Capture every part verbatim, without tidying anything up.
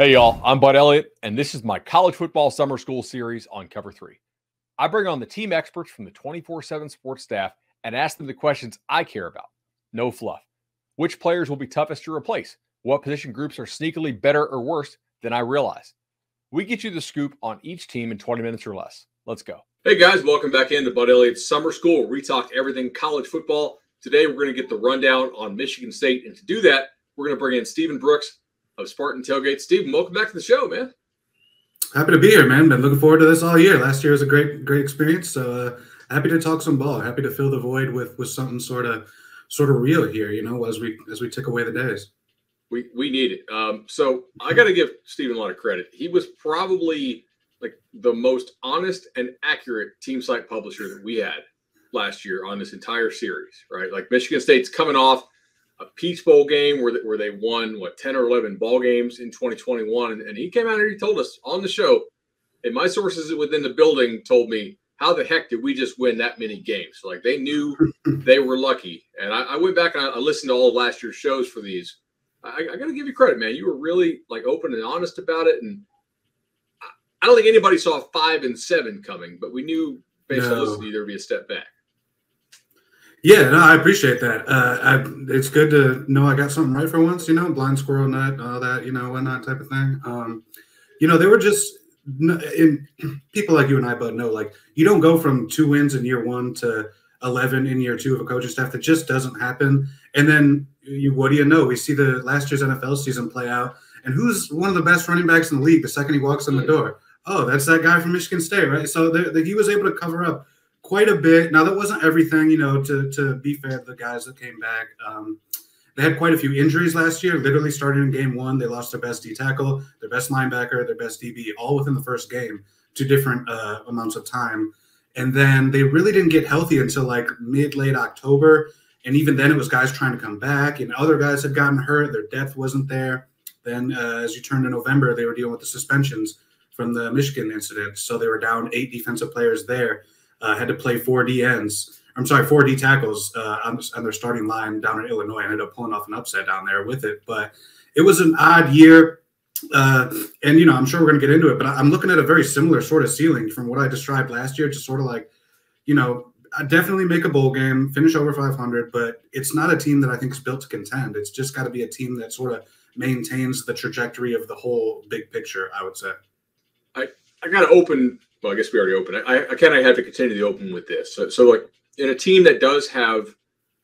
Hey, y'all, I'm Bud Elliott, and this is my College Football Summer School series on Cover three. I bring on the team experts from the twenty-four seven sports staff and ask them the questions I care about. No fluff. Which players will be toughest to replace? What position groups are sneakily better or worse than I realize? We get you the scoop on each team in twenty minutes or less. Let's go. Hey, guys, welcome back into Bud Elliott's Summer School, where we talk everything college football. Today, we're going to get the rundown on Michigan State, and to do that, we're going to bring in Stephen Brooks of Spartan Tailgate. Stephen, welcome back to the show, man. Happy to be here, man. Been looking forward to this all year. Last year was a great, great experience. So uh, happy to talk some ball. Happy to fill the void with with something sort of, sort of real here. You know, as we as we took away the days. We we need it. Um, so I got to give Stephen a lot of credit. He was probably like the most honest and accurate team site publisher that we had last year on this entire series, right? Like Michigan State's coming off a Peach Bowl game where they, where they won, what, ten or eleven ball games in twenty twenty-one. And, and he came out and he told us on the show, and my sources within the building told me, how the heck did we just win that many games? Like they knew they were lucky. And I, I went back and I listened to all of last year's shows for these. I, I got to give you credit, man. You were really like open and honest about it. And I, I don't think anybody saw five and seven coming, but we knew based no. on listening, there would be a step back. Yeah, no, I appreciate that. Uh, I, it's good to know I got something right for once, you know, blind squirrel nut, all that, you know, whatnot type of thing. Um, you know, they were just in, people like you and I both know, like you don't go from two wins in year one to eleven in year two of a coaching staff. That just doesn't happen. And then you, what do you know? We see the last year's N F L season play out, and who's one of the best running backs in the league the second he walks in the door? Oh, that's that guy from Michigan State, right? So there, the, he was able to cover up quite a bit. Now, that wasn't everything, you know, to, to be fair to the guys that came back. Um, they had quite a few injuries last year. Literally started in game one, they lost their best D tackle, their best linebacker, their best D B, all within the first game, two different uh, amounts of time. And then they really didn't get healthy until like mid, late October. And even then it was guys trying to come back and other guys had gotten hurt. Their depth wasn't there. Then uh, as you turn to November, they were dealing with the suspensions from the Michigan incident. So they were down eight defensive players there. Uh, had to play four D ends. I'm sorry, four D tackles uh, on, on their starting line down in Illinois. I ended up pulling off an upset down there with it, but it was an odd year. Uh, and you know, I'm sure we're going to get into it, but I'm looking at a very similar sort of ceiling from what I described last year to sort of like, you know, I definitely make a bowl game, finish over five hundred, but it's not a team that I think is built to contend. It's just got to be a team that sort of maintains the trajectory of the whole big picture, I would say. I I got to open. Well, I guess we already opened. I, I kind of have to continue to open with this. So, so like in a team that does have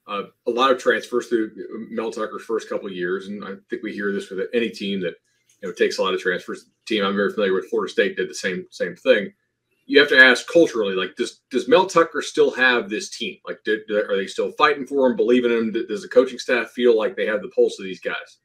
uh, a lot of transfers through Mel Tucker's first couple of years, and I think we hear this with any team that you know takes a lot of transfers. The team I'm very familiar with, Florida State, did the same same thing. You have to ask culturally, like, does does Mel Tucker still have this team? Like, do, do, are they still fighting for him, believing in him? Does the coaching staff feel like they have the pulse of these guys?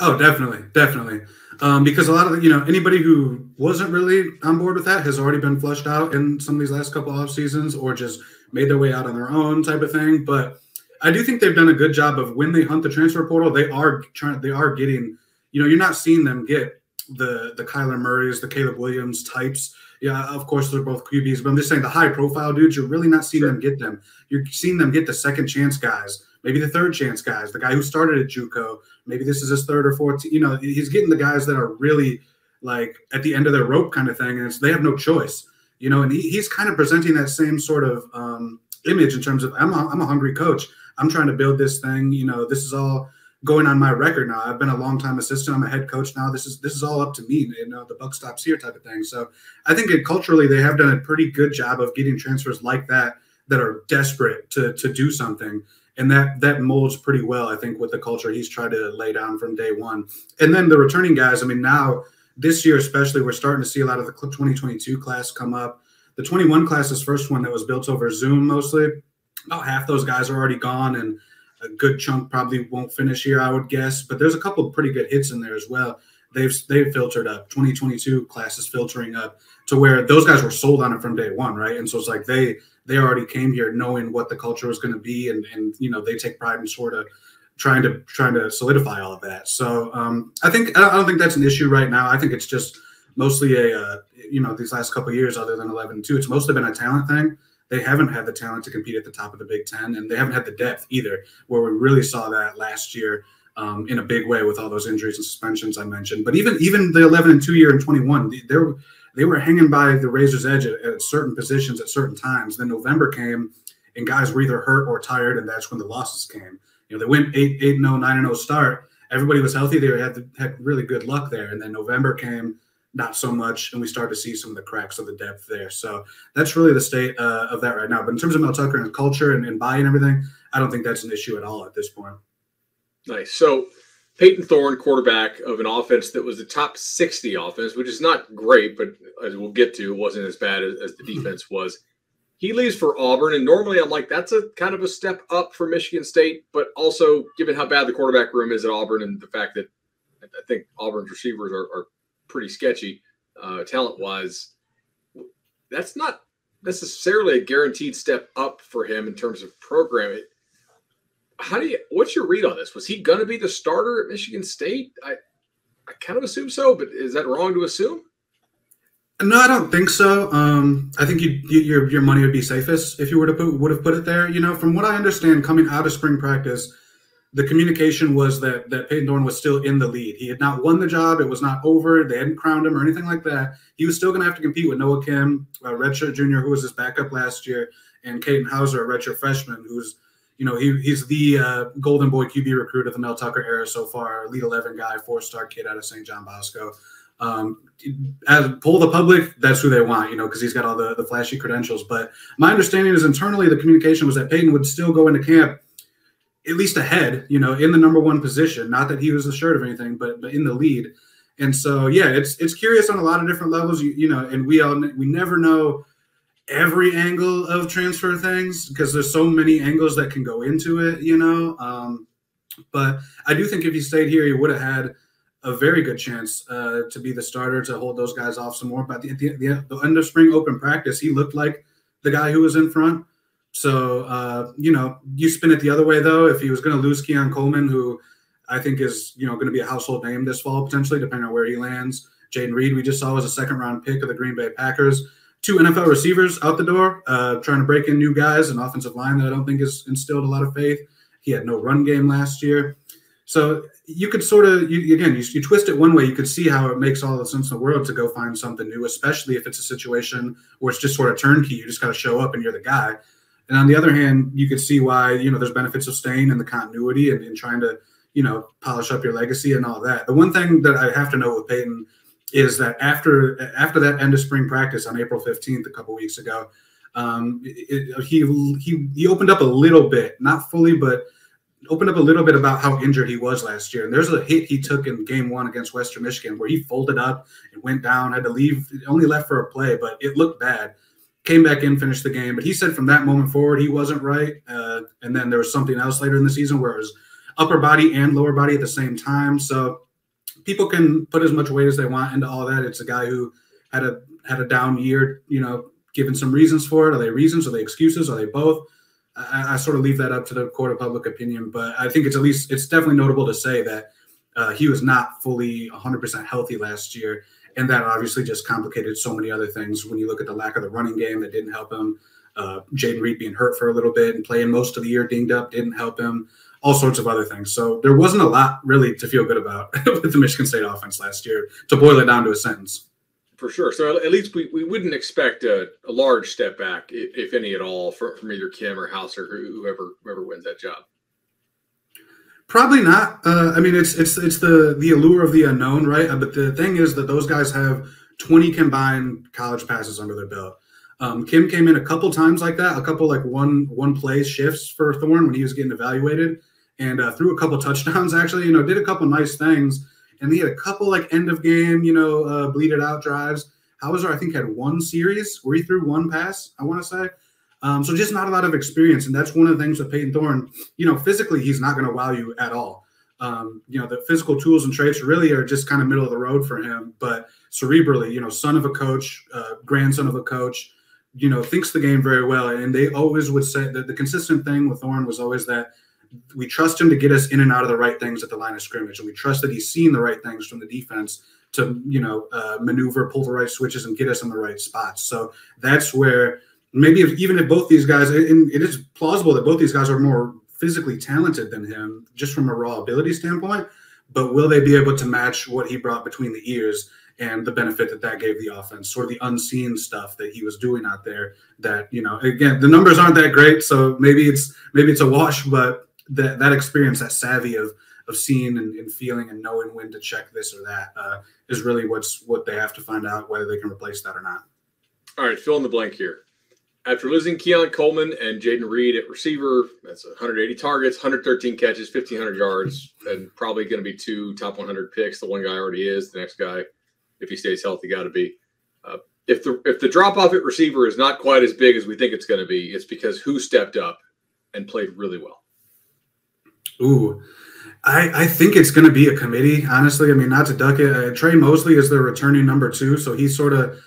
Oh, definitely, definitely. Um, because a lot of the, you know, anybody who wasn't really on board with that has already been flushed out in some of these last couple off seasons or just made their way out on their own type of thing. But I do think they've done a good job of when they hunt the transfer portal, they are trying, they are getting, you know, you're not seeing them get the the Kyler Murrays, the Caleb Williams types. Yeah, of course they're both Q Bs, but I'm just saying the high profile dudes, you're really not seeing sure. them get them. You're seeing them get the second chance guys. Maybe the third chance guys, the guy who started at JUCO, maybe this is his third or fourth. You know, he's getting the guys that are really like at the end of their rope kind of thing. And it's, they have no choice, you know, and he, he's kind of presenting that same sort of um, image in terms of I'm a, I'm a hungry coach. I'm trying to build this thing. You know, this is all going on my record now. I've been a longtime assistant. I'm a head coach now. This is this is all up to me. You know, the buck stops here type of thing. So I think it, culturally they have done a pretty good job of getting transfers like that that are desperate to to do something. And that that molds pretty well, I think, with the culture he's tried to lay down from day one. And then the returning guys, I mean, now this year especially, we're starting to see a lot of the twenty twenty-two class come up. The twenty-one class is first one that was built over Zoom mostly. About half those guys are already gone, and a good chunk probably won't finish here, I would guess. But there's a couple of pretty good hits in there as well. They've they've filtered up. twenty twenty-two class is filtering up to where those guys were sold on it from day one, right? And so it's like they – they already came here knowing what the culture was going to be. And, and, you know, they take pride in sort of trying to trying to solidify all of that. So um, I think I don't think that's an issue right now. I think it's just mostly a, uh, you know, these last couple of years other than eleven and two, it's mostly been a talent thing. They haven't had the talent to compete at the top of the Big Ten, and they haven't had the depth either, where we really saw that last year. um, in a big way with all those injuries and suspensions I mentioned. But even even the eleven and two year and twenty-one, they were, they were hanging by the razor's edge at, at certain positions at certain times. Then November came, and guys were either hurt or tired, and that's when the losses came. You know, they went eight eight and oh, nine and oh start. Everybody was healthy. They had the, had really good luck there, and then November came, not so much, and we start to see some of the cracks of the depth there. So that's really the state uh, of that right now. But in terms of Mel Tucker and culture and, and buy and everything, I don't think that's an issue at all at this point. Nice. So Peyton Thorne, quarterback of an offense that was the top sixty offense, which is not great, but as we'll get to, it wasn't as bad as, as the defense was. He leaves for Auburn, and normally I'm like, that's a kind of a step up for Michigan State, but also given how bad the quarterback room is at Auburn and the fact that I think Auburn's receivers are, are pretty sketchy uh, talent-wise, that's not necessarily a guaranteed step up for him in terms of programming. How do you? What's your read on this? Was he going to be the starter at Michigan State? I, I kind of assume so, but is that wrong to assume? No, I don't think so. Um, I think you, you, your your money would be safest if you were to put, would have put it there. You know, from what I understand, coming out of spring practice, the communication was that that Peyton Thorne was still in the lead. He had not won the job. It was not over. They hadn't crowned him or anything like that. He was still going to have to compete with Noah Kim, a redshirt junior, who was his backup last year, and Caden Hauser, a redshirt freshman, who's You know, he, he's the uh, golden boy Q B recruit of the Mel Tucker era so far, lead eleven guy, four-star kid out of Saint John Bosco. Um, as poll the public, that's who they want, you know, because he's got all the, the flashy credentials. But my understanding is internally the communication was that Peyton would still go into camp at least ahead, you know, in the number one position. Not that he was assured of anything, but, but in the lead. And so, yeah, it's it's curious on a lot of different levels, you, you know, and we all we never know every angle of transfer things because there's so many angles that can go into it, you know. Um, but I do think if he stayed here, he would have had a very good chance uh, to be the starter, to hold those guys off some more. But at the, the, the end of spring open practice, he looked like the guy who was in front. So, uh, you know, you spin it the other way, though. If he was going to lose Keon Coleman, who I think is, you know, going to be a household name this fall, potentially, depending on where he lands. Jayden Reed, we just saw, was a second-round pick of the Green Bay Packers. Two N F L receivers out the door, uh, trying to break in new guys, an offensive line that I don't think has instilled a lot of faith. He had no run game last year. So you could sort of, you, again, you, you twist it one way, you could see how it makes all the sense in the world to go find something new, especially if it's a situation where it's just sort of turnkey. You just got to show up and you're the guy. And on the other hand, you could see why, you know, there's benefits of staying and the continuity and, and trying to, you know, polish up your legacy and all that. The one thing that I have to note with Peyton is that after after that end of spring practice on April fifteenth, a couple weeks ago, um, it, it, he, he he opened up a little bit, not fully, but opened up a little bit about how injured he was last year. And there's a hit he took in game one against Western Michigan where he folded up and went down, had to leave, only left for a play, but it looked bad. Came back in, finished the game. But he said from that moment forward he wasn't right. Uh, and then there was something else later in the season where it was upper body and lower body at the same time. So people can put as much weight as they want into all that. It's a guy who had a had a down year, you know, given some reasons for it. Are they reasons? Are they excuses? Are they both? I, I sort of leave that up to the court of public opinion. But I think it's at least it's definitely notable to say that uh, he was not fully one hundred percent healthy last year. And that obviously just complicated so many other things. When you look at the lack of the running game, that didn't help him. Uh, Jayden Reed being hurt for a little bit and playing most of the year dinged up didn't help him. All sorts of other things. So there wasn't a lot really to feel good about with the Michigan State offense last year, to boil it down to a sentence. For sure. So at least we, we wouldn't expect a, a large step back, if any at all, from, from either Kim or House or whoever, whoever wins that job. Probably not. Uh, I mean, it's it's it's the, the allure of the unknown, right? But the thing is that those guys have twenty combined college passes under their belt. Um, Kim came in a couple times like that, a couple like one one play shifts for Thorne when he was getting evaluated, and uh, threw a couple touchdowns actually, you know, did a couple nice things. And he had a couple like end of game, you know, uh, bleeded out drives. Hauser, I think, had one series where he threw one pass, I want to say. Um, so just not a lot of experience. And that's one of the things with Peyton Thorne, you know, physically he's not going to wow you at all. Um, you know, the physical tools and traits really are just kind of middle of the road for him. But cerebrally, you know, son of a coach, uh, grandson of a coach, you know, thinks the game very well. And they always would say that the consistent thing with Thorne was always that we trust him to get us in and out of the right things at the line of scrimmage. And we trust that he's seen the right things from the defense to, you know, uh, maneuver, pull the right switches and get us in the right spots. So that's where maybe if, even if both these guys, and it is plausible that both these guys are more physically talented than him just from a raw ability standpoint, but will they be able to match what he brought between the ears and the benefit that that gave the offense, sort of the unseen stuff that he was doing out there that, you know, again, the numbers aren't that great. So maybe it's, maybe it's a wash, but that, that experience, that savvy of, of seeing and, and feeling and knowing when to check this or that uh, is really what's what they have to find out, whether they can replace that or not. All right, fill in the blank here. After losing Keon Coleman and Jayden Reed at receiver, that's one hundred eighty targets, one hundred thirteen catches, fifteen hundred yards, and probably going to be two top one hundred picks. The one guy already is. The next guy, if he stays healthy, got to be. Uh, if the if the drop-off at receiver is not quite as big as we think it's going to be, it's because who stepped up and played really well? Ooh. I, I think it's going to be a committee, honestly. I mean, not to duck it. Uh, Trey Mosley is their returning number two, so he sort of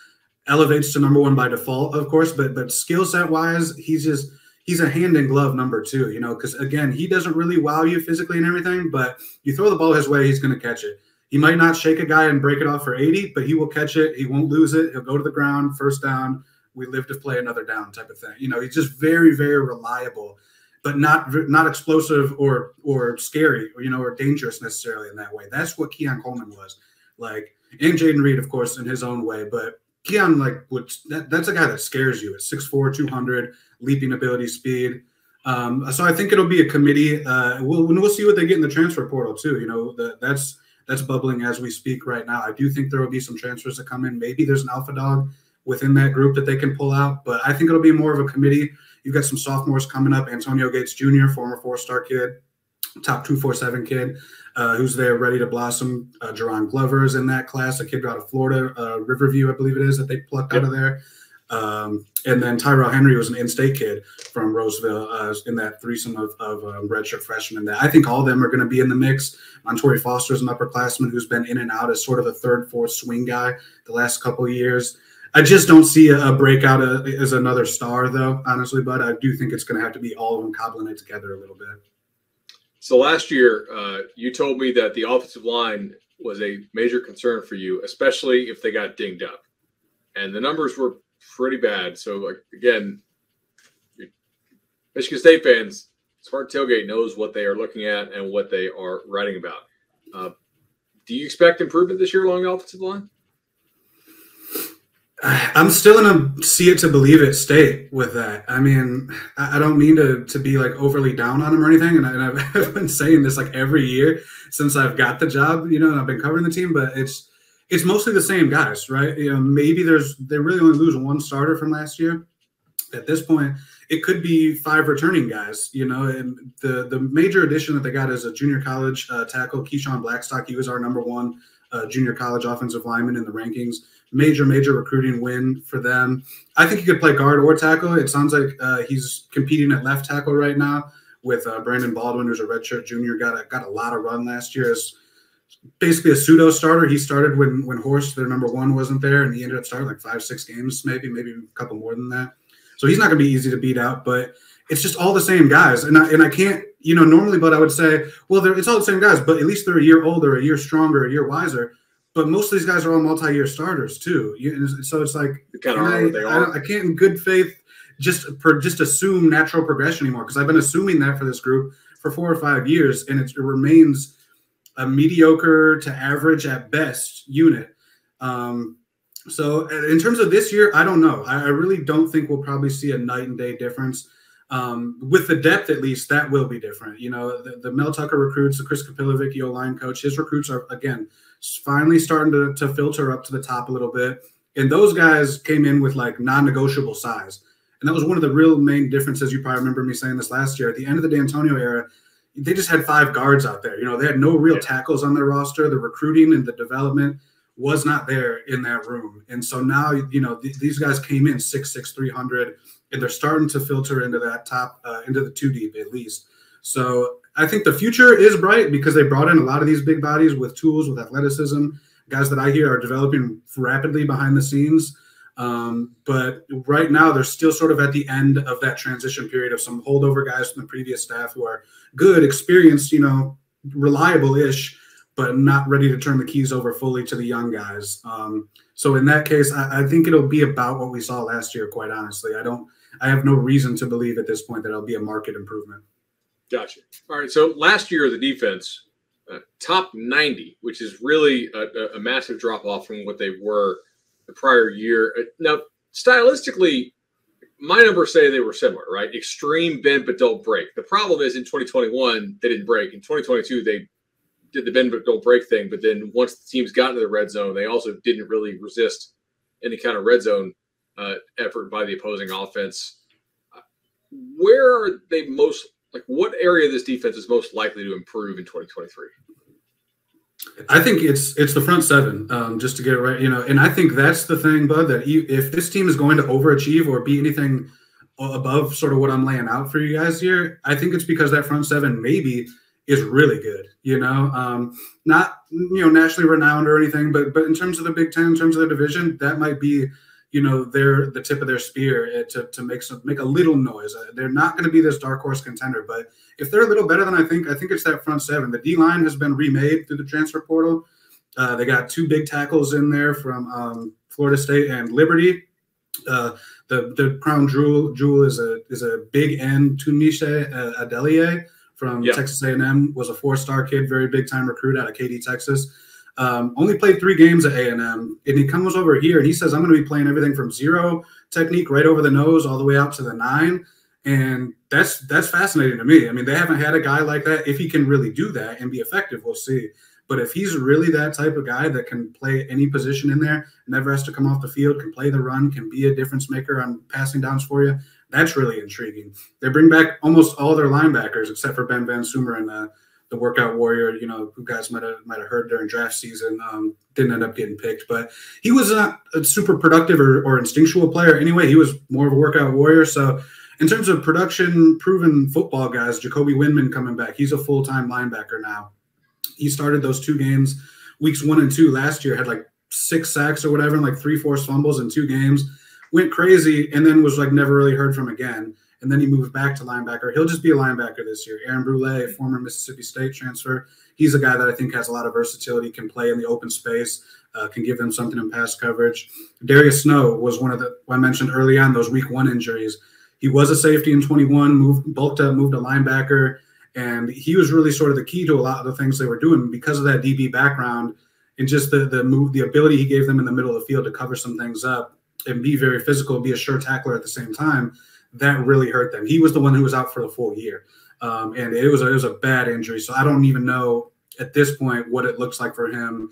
elevates to number one by default, of course. But but skill set wise, he's just he's a hand in glove number two, you know, because again, he doesn't really wow you physically and everything, but you throw the ball his way, he's going to catch it. He might not shake a guy and break it off for eighty, but he will catch it. He won't lose it. He'll go to the ground, first down. We live to play another down type of thing. You know, he's just very, very reliable, but not not explosive or or scary, or, you know, or dangerous necessarily in that way. That's what Keon Coleman was like, and Jayden Reed, of course, in his own way. But Keon, like, would, that, that's a guy that scares you. It's six four, two hundred, leaping ability, speed. Um, so I think it'll be a committee. Uh, we'll we'll see what they get in the transfer portal too. You know, the, that's that's bubbling as we speak right now. I do think there will be some transfers that come in. Maybe there's an alpha dog within that group that they can pull out, but I think it'll be more of a committee. You've got some sophomores coming up. Antonio Gates, Junior, former four-star kid, top two forty-seven kid, uh, who's there ready to blossom. Uh, Jerron Glover is in that class, a kid out of Florida, uh, Riverview, I believe it is, that they plucked yep. out of there. Um, and then Tyrell Henry was an in-state kid from Roseville uh, in that threesome of, of um, redshirt freshmen. That I think all of them are going to be in the mix. Montori Foster is an upperclassman who's been in and out as sort of a third, fourth swing guy the last couple of years. I just don't see a breakout as another star, though, honestly, but I do think it's going to have to be all of them cobbling it together a little bit. So last year, uh, you told me that the offensive line was a major concern for you, especially if they got dinged up. And the numbers were pretty bad. So, like, again, Michigan State fans, Spartan Tailgate knows what they are looking at and what they are writing about. Uh, do you expect improvement this year along the offensive line? I'm still in a see it to believe it state with that. I mean, I don't mean to to be like overly down on him or anything. And, I, and I've been saying this like every year since I've got the job, you know, and I've been covering the team, but it's, it's mostly the same guys, right? You know, maybe there's, they really only lose one starter from last year. At this point, it could be five returning guys, you know, and the, the major addition that they got is a junior college uh, tackle, Keyshawn Blackstock. He was our number one Uh, junior college offensive lineman in the rankings. Major, major recruiting win for them. I think he could play guard or tackle. It sounds like uh, he's competing at left tackle right now with uh, Brandon Baldwin, who's a redshirt junior. Got a, got a lot of run last year as basically a pseudo starter. He started when when Horst, their number one, wasn't there, and he ended up starting like five, six games maybe, maybe a couple more than that. So he's not going to be easy to beat out, but it's just all the same guys. And I, and I can't, you know, normally, but I would say, well, it's all the same guys, but at least they're a year older, a year stronger, a year wiser. But most of these guys are all multi-year starters too. You, so it's like, kind of I, they are. I, I can't in good faith just per, just assume natural progression anymore, because I've been assuming that for this group for four or five years, and it's, it remains a mediocre to average at best unit. Um, so in terms of this year, I don't know. I, I really don't think we'll probably see a night and day difference. Um, with the depth, at least, that will be different. You know, the, the Mel Tucker recruits, the Chris Kapilovic, the O-line coach, his recruits are, again, finally starting to, to filter up to the top a little bit. And those guys came in with, like, non-negotiable size. And that was one of the real main differences. You probably remember me saying this last year. At the end of the D'Antonio era, they just had five guards out there. You know, they had no real yeah. tackles on their roster. The recruiting and the development was not there in that room. And so now, you know, th these guys came in six six, three hundred, and they're starting to filter into that top, uh, into the two deep at least. So I think the future is bright because they brought in a lot of these big bodies with tools, with athleticism, guys that I hear are developing rapidly behind the scenes. Um, but right now they're still sort of at the end of that transition period of some holdover guys from the previous staff who are good, experienced, you know, reliable-ish, but not ready to turn the keys over fully to the young guys. Um, so in that case, I, I think it'll be about what we saw last year, quite honestly. I don't, I have no reason to believe at this point that it'll be a market improvement. Gotcha. All right. So last year, the defense uh, top ninety, which is really a, a massive drop off from what they were the prior year. Now, stylistically, my numbers say they were similar, right? Extreme bend but don't break. The problem is in twenty twenty-one, they didn't break. In twenty twenty-two, they did the bend but don't break thing. But then once the teams got into the red zone, they also didn't really resist any kind of red zone uh, effort by the opposing offense. Where are they most – like what area of this defense is most likely to improve in twenty twenty-three? I think it's it's the front seven, um, just to get it right, you know. And I think that's the thing, Bud, that you, if this team is going to overachieve or be anything above sort of what I'm laying out for you guys here, I think it's because that front seven maybe is really good, you know. Um, not, you know, nationally renowned or anything, but but in terms of the Big Ten, in terms of the division, that might be, you know, they're the tip of their spear to, to make some make a little noise. They're not going to be this dark horse contender, but if they're a little better than I think, I think it's that front seven. The D-line has been remade through the transfer portal. Uh, they got two big tackles in there from um, Florida State and Liberty. Uh, the the crown jewel jewel is a is a big end. Tunishe Adelier from yeah. Texas A and M was a four-star kid, very big-time recruit out of Katy, Texas. Um, only played three games at A and M, and he comes over here and he says, I'm going to be playing everything from zero technique right over the nose all the way out to the nine. And that's that's fascinating to me. I mean, they haven't had a guy like that. If he can really do that and be effective, we'll see. But if he's really that type of guy that can play any position in there, never has to come off the field, can play the run, can be a difference maker on passing downs for you, that's really intriguing. They bring back almost all their linebackers except for Ben Van Sumer and uh, the workout warrior, you know, who guys might have might have heard during draft season, um, didn't end up getting picked. But he was not a super productive or, or instinctual player anyway. He was more of a workout warrior. So in terms of production, proven football guys, Jacoby Windman coming back. He's a full-time linebacker now. He started those two games, weeks one and two last year, had like six sacks or whatever and like three forced fumbles in two games. Went crazy and then was like never really heard from again. And then he moved back to linebacker. He'll just be a linebacker this year. Aaron Brule, former Mississippi State transfer. He's a guy that I think has a lot of versatility, can play in the open space, uh, can give them something in pass coverage. Darius Snow was one of the – I mentioned early on those week one injuries. He was a safety in twenty-one, moved, bulked up, moved to linebacker, and he was really sort of the key to a lot of the things they were doing because of that D B background and just the, the, move, the ability he gave them in the middle of the field to cover some things up and be very physical, be a sure tackler at the same time. That really hurt them. He was the one who was out for the full year, um, and it was a, it was a bad injury. So I don't even know at this point what it looks like for him.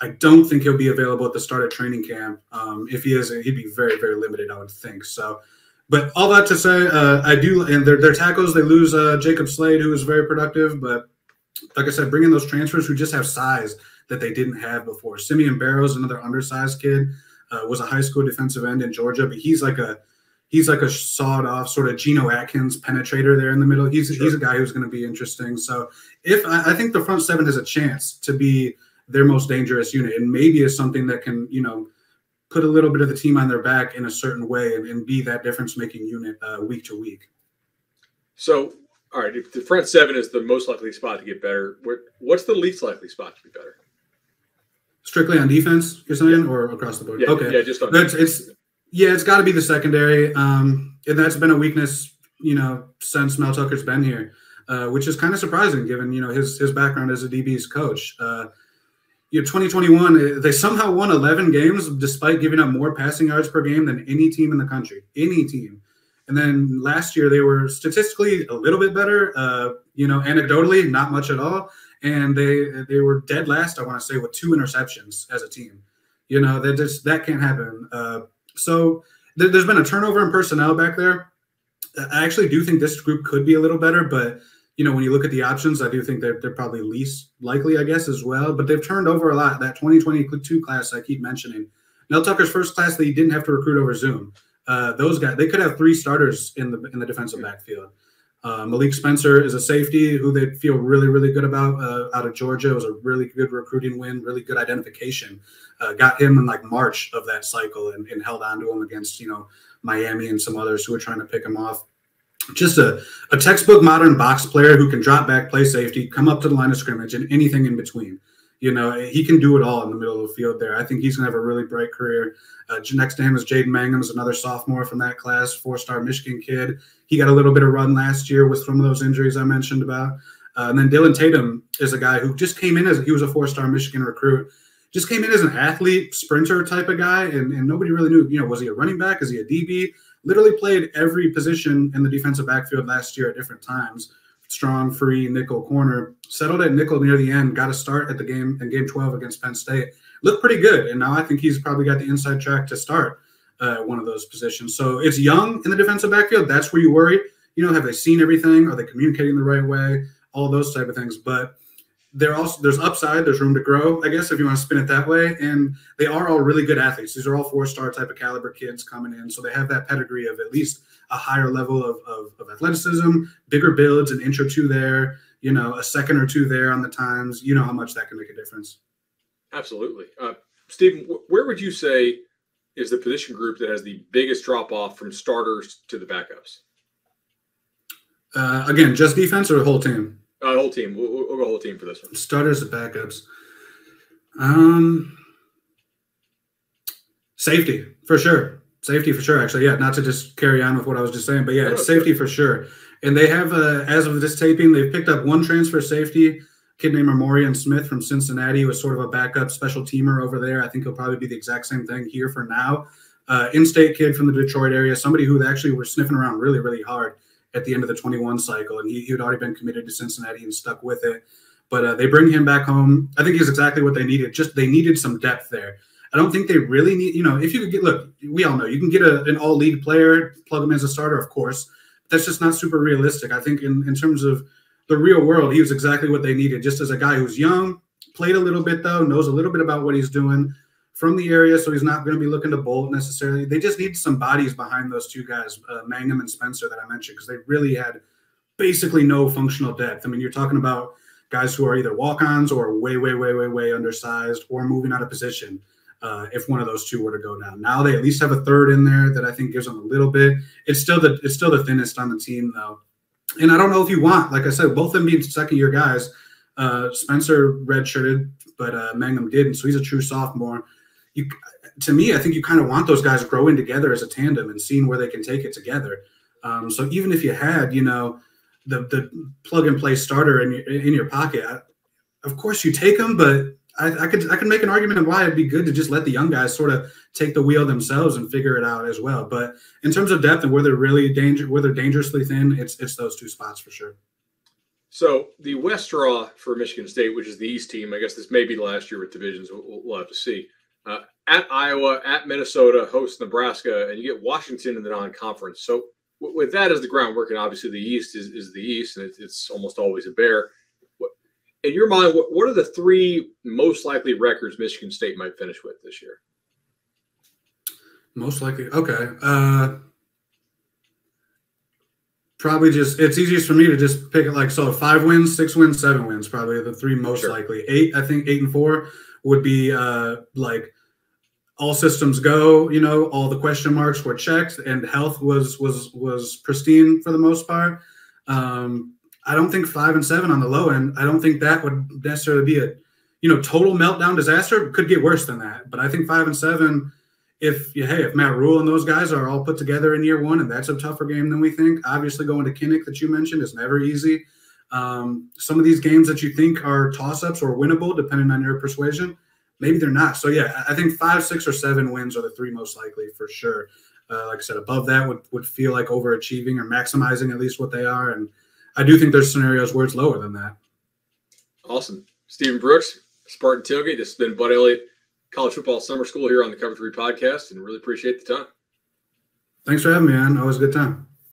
I don't think he'll be available at the start of training camp. Um, if he is, he'd be very, very limited, I would think. So, but all that to say, uh, I do. And their their tackles, they lose uh, Jacob Slade, who was very productive. But like I said, bring in those transfers who just have size that they didn't have before. Simeon Barrows, another undersized kid, uh, was a high school defensive end in Georgia, but he's like a He's like a sawed-off sort of Geno Atkins penetrator there in the middle. He's sure. He's a guy who's going to be interesting. So if I, I think the front seven has a chance to be their most dangerous unit, and maybe is something that can, you know, put a little bit of the team on their back in a certain way and, and be that difference-making unit uh, week to week. So, all right, if the front seven is the most likely spot to get better, what's the least likely spot to be better? Strictly on defense, you're saying, yeah. or across the board? Yeah, okay. yeah just on That's, defense. It's, Yeah, it's got to be the secondary, um, and that's been a weakness, you know, since Mel Tucker's been here, uh, which is kind of surprising given, you know, his his background as a D B's coach. Uh, you know, twenty twenty-one, they somehow won eleven games despite giving up more passing yards per game than any team in the country, any team. And then last year they were statistically a little bit better, uh, you know, anecdotally, not much at all, and they they were dead last, I want to say, with two interceptions as a team. You know, that just that can't happen. Uh, So there's been a turnover in personnel back there. I actually do think this group could be a little better, but, you know, when you look at the options, I do think they're, they're probably least likely, I guess, as well. But they've turned over a lot. That twenty twenty-two class I keep mentioning, Mel Tucker's first class that he didn't have to recruit over Zoom. Uh, those guys, they could have three starters in the in the defensive backfield. Uh, Malik Spencer is a safety who they feel really, really good about uh, out of Georgia. It was a really good recruiting win, really good identification. Uh, got him in like March of that cycle and, and held on to him against, you know, Miami and some others who were trying to pick him off. Just a, a textbook modern box player who can drop back, play safety, come up to the line of scrimmage, and anything in between. You know, he can do it all in the middle of the field there. I think he's going to have a really bright career. Uh, next to him is Jaden Mangum, is another sophomore from that class, four-star Michigan kid. He got a little bit of run last year with some of those injuries I mentioned about. Uh, and then Dylan Tatum is a guy who just came in as – he was a four-star Michigan recruit. Just came in as an athlete, sprinter type of guy, and, and nobody really knew, you know, was he a running back? Is he a D B? Literally played every position in the defensive backfield last year at different times. Strong, free, nickel, corner. Settled at nickel near the end. Got a start at the game in Game twelve against Penn State. Looked pretty good, and now I think he's probably got the inside track to start uh, one of those positions. So it's young in the defensive backfield. That's where you worry. You know, have they seen everything? Are they communicating the right way? All those type of things. But they're also, there's upside. There's room to grow, I guess, if you want to spin it that way. And they are all really good athletes. These are all four-star type of caliber kids coming in. So they have that pedigree of at least a higher level of, of, of athleticism, bigger builds, an inch or two there, you know, a second or two there on the times. You know how much that can make a difference. Absolutely. Uh, Stephen, where would you say is the position group that has the biggest drop-off from starters to the backups? Uh, again, just defense or the whole team? Uh, the whole team. We'll, we'll go whole team for this one. Starters and backups. Um, safety, for sure. Safety for sure, actually. Yeah, not to just carry on with what I was just saying, but, yeah, no, it's safety good. For sure. And they have, uh, as of this taping, they've picked up one transfer safety, kid named Memorian Smith from Cincinnati, who is sort of a backup special teamer over there. I think he'll probably be the exact same thing here for now. Uh, in-state kid from the Detroit area, somebody who actually were sniffing around really, really hard at the end of the twenty-one cycle, and he, he had already been committed to Cincinnati and stuck with it. But uh, they bring him back home. I think he's exactly what they needed. Just they needed some depth there. I don't think they really need, you know, if you could get, look, we all know you can get a, an all-league player, plug him as a starter, of course. That's just not super realistic. I think in, in terms of the real world, he was exactly what they needed, just as a guy who's young, played a little bit though, knows a little bit about what he's doing from the area, so he's not going to be looking to bolt necessarily. They just need some bodies behind those two guys, uh, Mangum and Spencer, that I mentioned, because they really had basically no functional depth. I mean, you're talking about guys who are either walk-ons or way, way, way, way, way undersized or moving out of position. Uh, if one of those two were to go down. Now they at least have a third in there that I think gives them a little bit. It's still the it's still the thinnest on the team, though. And I don't know if you want, like I said, both of them being second-year guys. Uh, Spencer redshirted, but uh, Mangum didn't, so he's a true sophomore. You, to me, I think you kind of want those guys growing together as a tandem and seeing where they can take it together. Um, so even if you had, you know, the the plug-and-play starter in your, in your pocket, I, of course you take them, but – I, I could I could make an argument of why it'd be good to just let the young guys sort of take the wheel themselves and figure it out as well. But in terms of depth and where they're really danger, where they're dangerously thin, it's it's those two spots for sure. So the West draw for Michigan State, which is the East team, I guess this may be the last year with divisions. We'll, we'll have to see. Uh, at Iowa, at Minnesota, hosts Nebraska, and you get Washington in the non-conference. So w with that as the groundwork, and obviously the East is is the East, and it's, it's almost always a bear. In your mind, what are the three most likely records Michigan State might finish with this year? Most likely. Okay. Uh, probably just, it's easiest for me to just pick it like, so five wins, six wins, seven wins, probably the three most sure. likely. Eight, I think eight and four would be uh, like all systems go, you know, all the question marks were checked and health was, was, was pristine for the most part. Um, I don't think five and seven on the low end. I don't think that would necessarily be a, you know, total meltdown disaster. It could get worse than that. But I think five and seven, if you, hey, if Matt Rule and those guys are all put together in year one, and that's a tougher game than we think. Obviously, going to Kinnick that you mentioned is never easy. Um, some of these games that you think are toss-ups or winnable, depending on your persuasion, maybe they're not. So yeah, I think five, six, or seven wins are the three most likely for sure. Uh, like I said, above that would would feel like overachieving or maximizing at least what they are, and I do think there's scenarios where it's lower than that. Awesome. Stephen Brooks, Spartan Tailgate. This has been Bud Elliott, College Football Summer School here on the Cover three podcast, and really appreciate the time. Thanks for having me, man. Always a good time.